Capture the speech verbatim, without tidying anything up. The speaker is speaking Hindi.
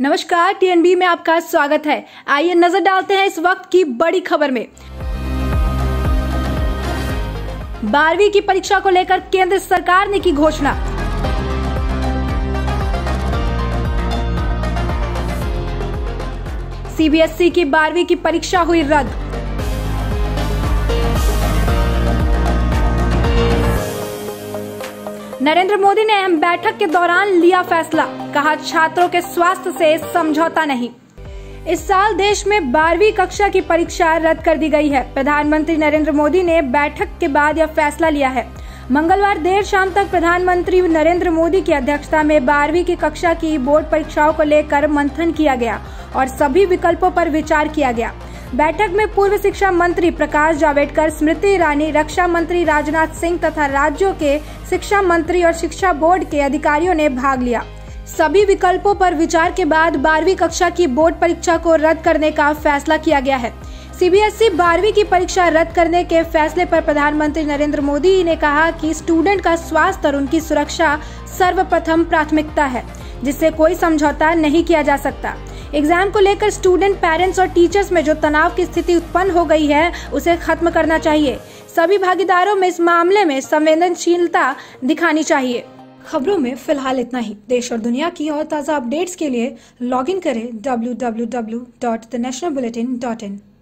नमस्कार, टीएनबी में आपका स्वागत है। आइए नजर डालते हैं इस वक्त की बड़ी खबर में। बारहवीं की परीक्षा को लेकर केंद्र सरकार ने की घोषणा। सीबीएसई की बारहवीं की परीक्षा हुई रद्द। नरेंद्र मोदी ने अहम बैठक के दौरान लिया फैसला, कहा छात्रों के स्वास्थ्य से समझौता नहीं। इस साल देश में बारहवीं कक्षा की परीक्षा रद्द कर दी गई है। प्रधानमंत्री नरेंद्र मोदी ने बैठक के बाद यह फैसला लिया है। मंगलवार देर शाम तक प्रधानमंत्री नरेंद्र मोदी की अध्यक्षता में बारहवीं की कक्षा की बोर्ड परीक्षाओं को लेकर मंथन किया गया और सभी विकल्पों पर विचार किया गया। बैठक में पूर्व शिक्षा मंत्री प्रकाश जावड़ेकर, स्मृति ईरानी, रक्षा मंत्री राजनाथ सिंह तथा राज्यों के शिक्षा मंत्री और शिक्षा बोर्ड के अधिकारियों ने भाग लिया। सभी विकल्पों पर विचार के बाद बारहवीं कक्षा की बोर्ड परीक्षा को रद्द करने का फैसला किया गया है। सीबीएसई बारहवीं की परीक्षा रद्द करने के फैसले पर प्रधानमंत्री नरेंद्र मोदी ने कहा कि स्टूडेंट का स्वास्थ्य और उनकी सुरक्षा सर्वप्रथम प्राथमिकता है, जिससे कोई समझौता नहीं किया जा सकता। एग्जाम को लेकर स्टूडेंट, पेरेंट्स और टीचर्स में जो तनाव की स्थिति उत्पन्न हो गई है, उसे खत्म करना चाहिए। सभी भागीदारों में इस मामले में संवेदनशीलता दिखानी चाहिए। खबरों में फिलहाल इतना ही। देश और दुनिया की और ताज़ा अपडेट्स के लिए लॉगिन करें W W W dot the national bulletin dot in.